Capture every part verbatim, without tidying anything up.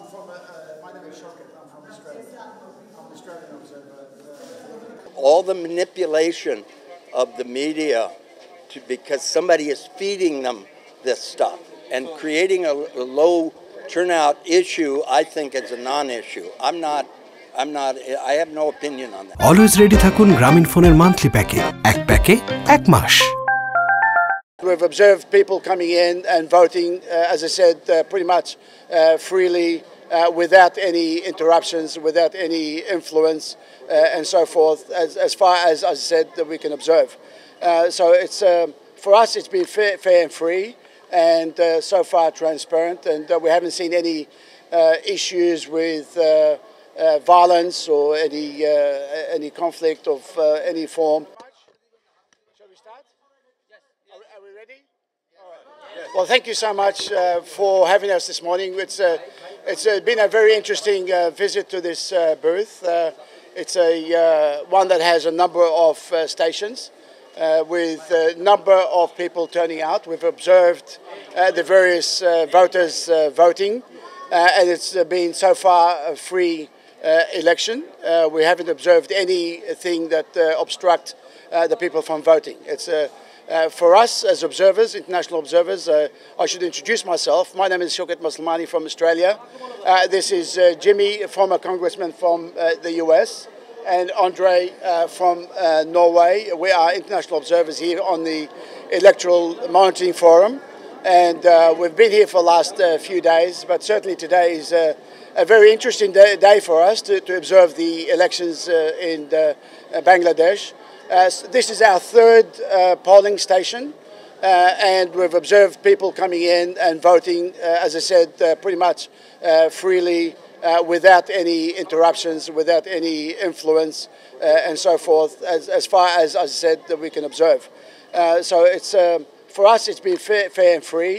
I'm from, uh, my name is Shuket. I'm from Australia. I'm an Australian observer. All the manipulation of the media to, because somebody is feeding them this stuff and creating a, a low turnout issue, I think is a non-issue. I'm not I'm not, I have no opinion on that. Always ready thakun Grameen Phone's monthly package. Ek package, ek mash. We've observed people coming in and voting, uh, as I said, uh, pretty much uh, freely, uh, without any interruptions, without any influence, uh, and so forth, as, as far as, as I said, that we can observe. Uh, so it's, um, for us, it's been fair, fair and free, and uh, so far transparent, and uh, we haven't seen any uh, issues with Uh, Uh, violence or any uh, any conflict of uh, any form. Shall we start? Yes. Are, are we ready? All right. Yes. Well, thank you so much uh, for having us this morning. It's uh, it's uh, been a very interesting uh, visit to this uh, booth. Uh, it's a uh, one that has a number of uh, stations uh, with a number of people turning out. We've observed uh, the various uh, voters uh, voting, uh, and it's been so far a free Uh, election. Uh, we haven't observed anything that uh, obstructs uh, the people from voting. It's uh, uh, for us as observers, international observers, uh, I should introduce myself. My name is Shuket Muslimani from Australia. Uh, this is uh, Jimmy, a former congressman from uh, the U S, and Andre uh, from uh, Norway. We are international observers here on the Electoral Monitoring Forum, and uh, we've been here for the last uh, few days, but certainly today is uh, a very interesting day, day for us to, to observe the elections uh, in uh, Bangladesh. Uh, so this is our third uh, polling station, uh, and we've observed people coming in and voting, uh, as I said, uh, pretty much uh, freely, uh, without any interruptions, without any influence, uh, and so forth, as, as far as, as I said, that we can observe. Uh, so it's, um, for us, it's been fair, fair and free,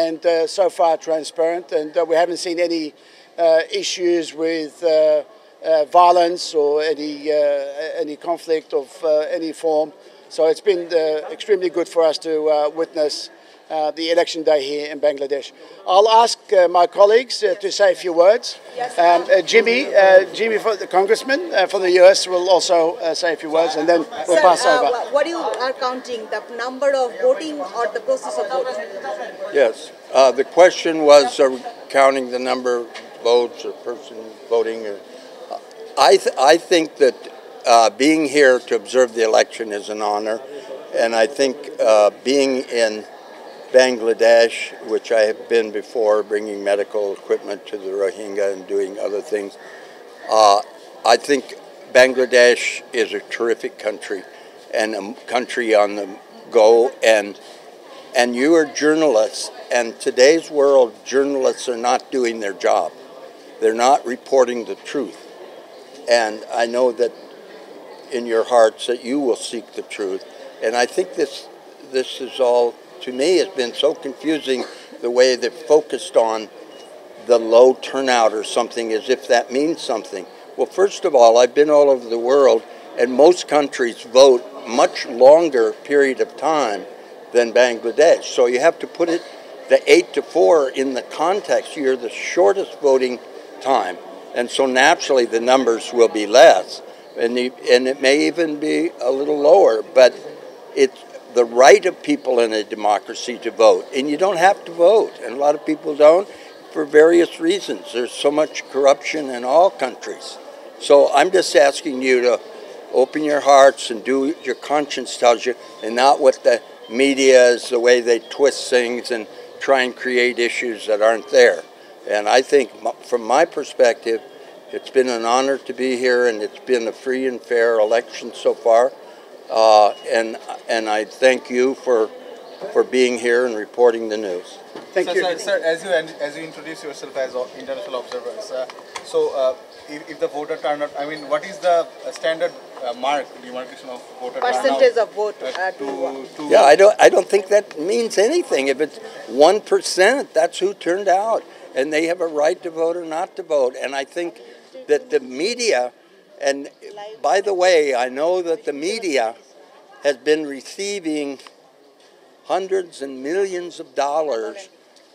and uh, so far transparent, and uh, we haven't seen any Uh, issues with uh, uh, violence or any uh, any conflict of uh, any form. So it's been uh, extremely good for us to uh, witness uh, the election day here in Bangladesh. I'll ask uh, my colleagues uh, to say a few words. Um, uh, Jimmy, uh, Jimmy, for the congressman uh, from the U S, will also uh, say a few words, and then we'll Sir, pass uh, over. What you are counting, the number of voting or the process of voting? Yes. Uh, the question was, are we counting the number votes or person voting? Or, I, th I think that uh, being here to observe the election is an honor, and I think uh, being in Bangladesh, which I have been before, bringing medical equipment to the Rohingya and doing other things, uh, I think Bangladesh is a terrific country and a country on the go, and and you are journalists, and today's world, journalists are not doing their job. They're not reporting the truth. And I know that in your hearts that you will seek the truth. And I think this, this is all, to me, has been so confusing, the way they're focused on the low turnout or something, as if that means something. Well, first of all, I've been all over the world, and most countries vote much longer period of time than Bangladesh. So you have to put it, the eight to four, in the context. You're the shortest voting time. And so naturally the numbers will be less. And, the, and it may even be a little lower, but it's the right of people in a democracy to vote. And you don't have to vote. And a lot of people don't for various reasons. There's so much corruption in all countries. So I'm just asking you to open your hearts and do what your conscience tells you, and not what the media is, the way they twist things and try and create issues that aren't there. And I think, from my perspective, it's been an honor to be here, and it's been a free and fair election so far. Uh, and and I thank you for for being here and reporting the news. Thank so, you, so, sir. As you as you introduce yourself as international observers, uh, so uh, if, if the voter turnout, I mean, what is the standard Uh, mark, demarcation of voter percentage turnout, of vote uh, to, to yeah I don't I don't think that means anything. If it's one percent, that's who turned out, and they have a right to vote or not to vote. And I think that the media, and by the way, I know that the media has been receiving hundreds and millions of dollars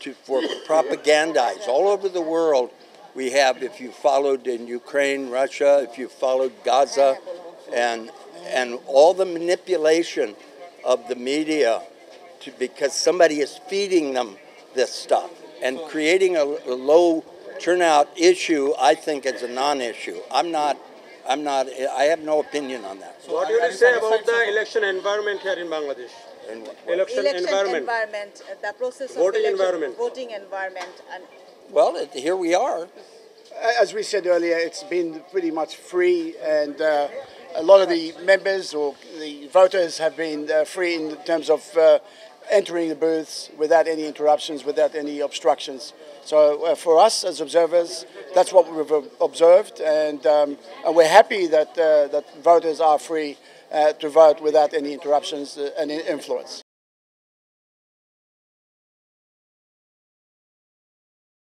to for propagandize all over the world we have, if you followed in Ukraine, Russia, if you followed Gaza, and and all the manipulation of the media to, because somebody is feeding them this stuff and creating a, a low turnout issue, I think is a non-issue. I'm not, I'm not, I have no opinion on that. So what do you say about the election environment here in Bangladesh? In election, election environment. environment, the process of voting election, environment. Voting environment and well, it, here we are. As we said earlier, it's been pretty much free, and uh, a lot of the members or the voters have been uh, free in terms of uh, entering the booths without any interruptions, without any obstructions. So uh, for us as observers, that's what we've observed, and, um, and we're happy that, uh, that voters are free uh, to vote without any interruptions and influence.